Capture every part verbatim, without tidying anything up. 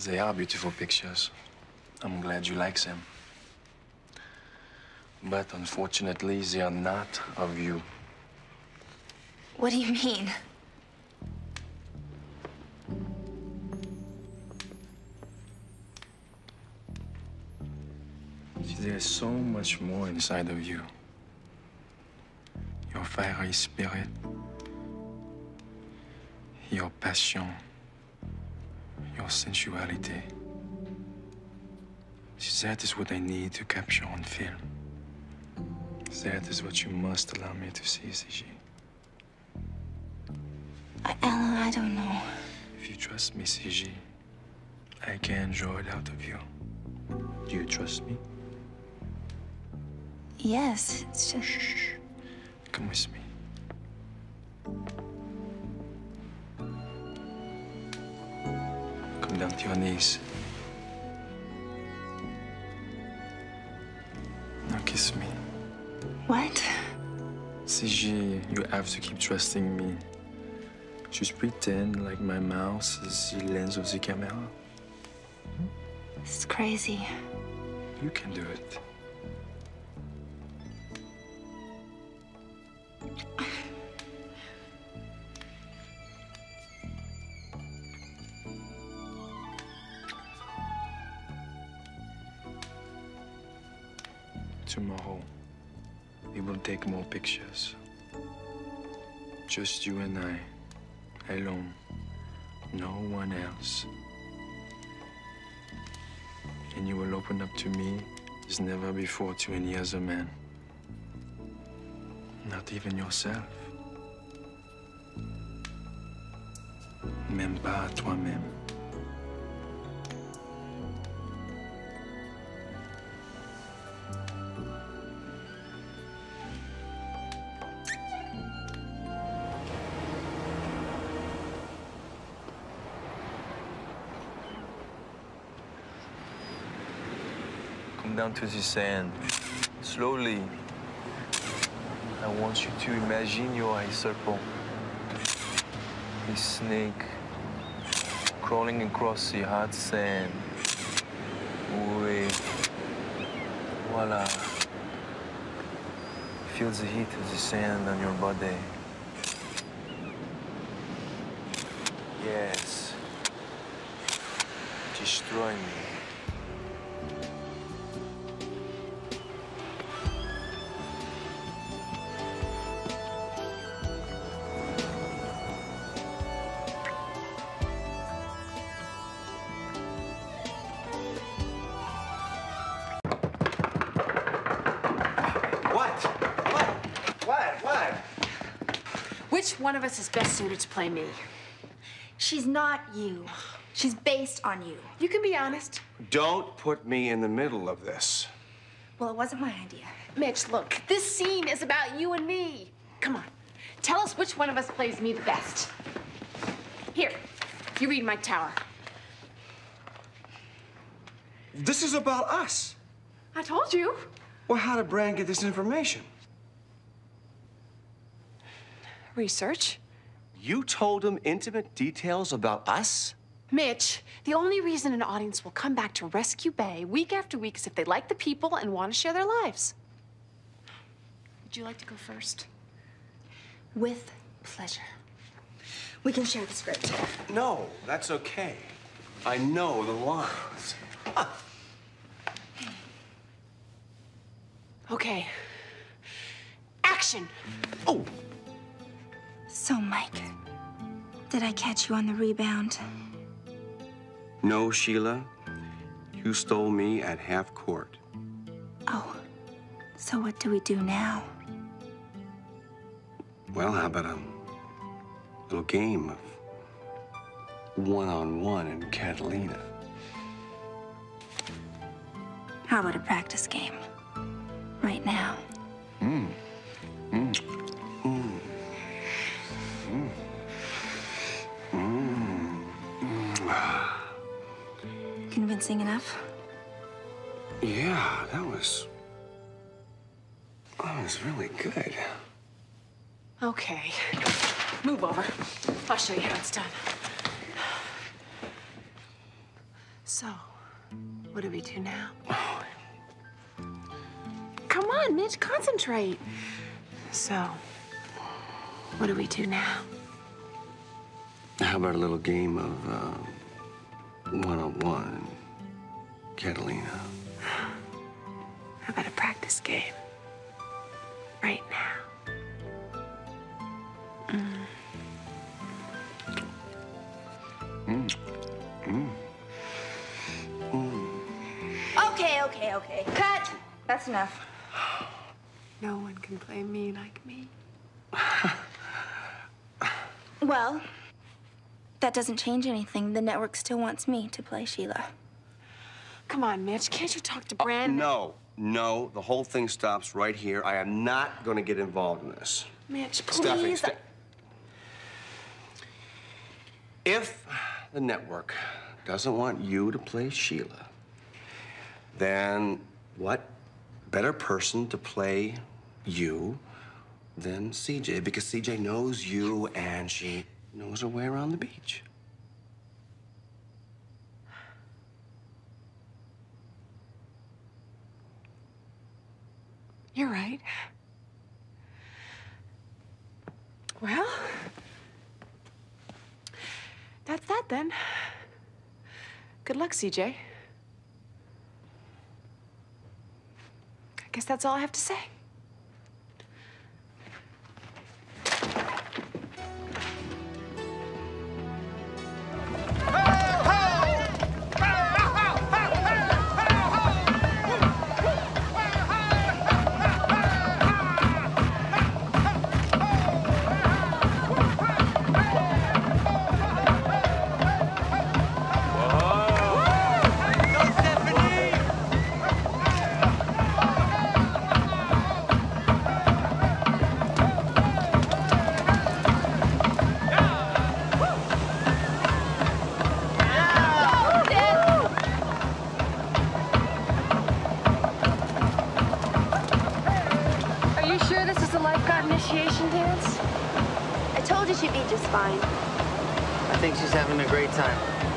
Because they are beautiful pictures. I'm glad you like them. But unfortunately, they are not of you. What do you mean? There's so much more inside of you. Your fiery spirit, your passion, your sensuality. That is what I need to capture on film. That is what you must allow me to see, C G. Alan, I don't know. If you trust me, C G, I can draw it out of you. Do you trust me? Yes, it's just... Shh. Come with me. Come down to your knees. Now kiss me. What? C G, you have to keep trusting me. Just pretend like my mouth is the lens of the camera. This is crazy. You can do it. Tomorrow, we will take more pictures. Just you and I, alone, no one else. And you will open up to me as never before to any other man. Not even yourself. Même pas à toi-même. Come down to the sand, slowly. I want you to imagine you are a serpent, a snake, crawling across the hot sand. Oui. Voila. Feel the heat of the sand on your body. Yes. Destroy me. Which one of us is best suited to play me? She's not you. She's based on you. You can be honest. Don't put me in the middle of this. Well, it wasn't my idea. Mitch, look, this scene is about you and me. Come on, tell us which one of us plays me the best. Here, you read my tower. This is about us. I told you. Well, how did Brand get this information? Research. You told him intimate details about us? Mitch, the only reason an audience will come back to Rescue Bay week after week is if they like the people and want to share their lives. Would you like to go first? With pleasure. We can share the script. No, that's okay. I know the lines. Ah. Okay. Action! Oh! So, Mike, did I catch you on the rebound? No, Sheila. You stole me at half court. Oh, so what do we do now? Well, how about a little game of one-on-one in Catalina? How about a practice game? Right now. Hmm. Mm. Convincing enough? Yeah, that was... That was really good. Okay. Move over. I'll show you how it's done. So, what do we do now? Oh. Come on, Mitch, concentrate. So, what do we do now? How about a little game of uh, one-on-one, Catalina? How about a practice game? Right now. Mm. Mm. Mm. Mm. Okay, okay, okay. Cut! That's enough. No one can play me like me. Well, that doesn't change anything. The network still wants me to play Sheila. Come on, Mitch. Can't you talk to Brandon? Oh, no, no. The whole thing stops right here. I am not going to get involved in this. Mitch, please. Stephanie, Ste if the network doesn't want you to play Sheila, then what better person to play you than C J? Because C J knows you and she knows her way around the beach. You're right. Well, that's that then. Good luck, C J. I guess that's all I have to say.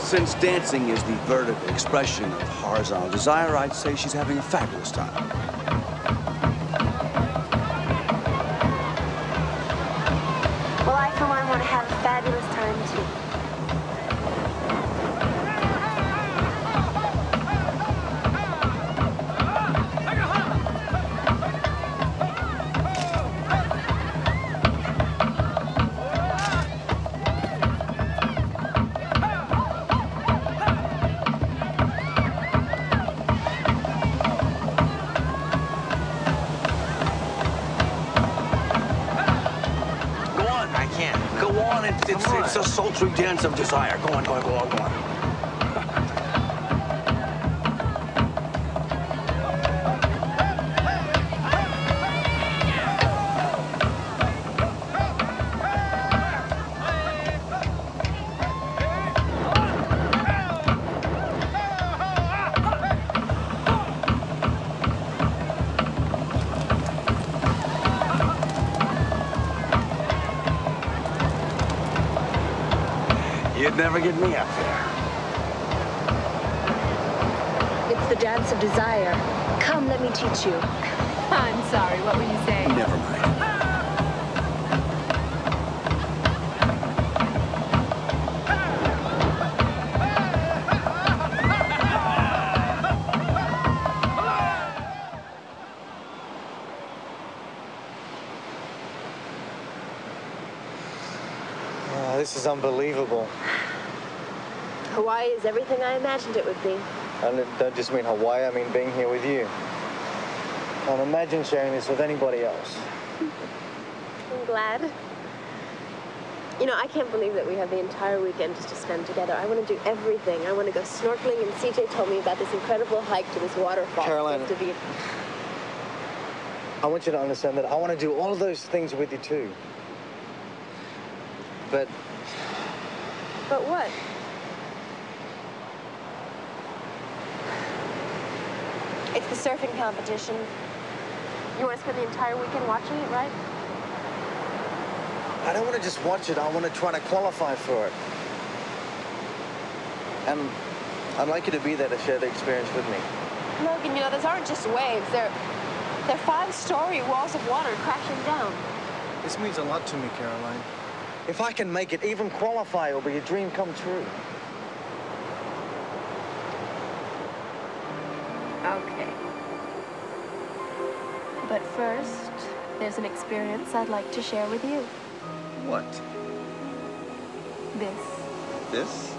Since dancing is the vertive expression of horizontal desire, I'd say she's having a fabulous time. Well, I, for one, want to have a fabulous time, It's a sultry dance of desire. Go on, go on, go on, go on. Never get me up there. It's the dance of desire. Come, let me teach you. I'm sorry, what were you saying? Never mind. Oh, this is unbelievable. Hawaii is everything I imagined it would be. And I don't just mean Hawaii, I mean being here with you. Can't imagine sharing this with anybody else. I'm glad. You know, I can't believe that we have the entire weekend just to spend together. I want to do everything. I want to go snorkeling, and C J told me about this incredible hike to this waterfall. Caroline, to be... I want you to understand that I want to do all of those things with you, too. But... But what? It's the surfing competition. You want to spend the entire weekend watching it, right? I don't want to just watch it. I want to try to qualify for it. And I'd like you to be there to share the experience with me. Morgan, you know, those aren't just waves. They're, they're five-story walls of water crashing down. This means a lot to me, Caroline. If I can make it, even qualify, it'll be a dream come true. Okay. But first, there's an experience I'd like to share with you. What? This. This?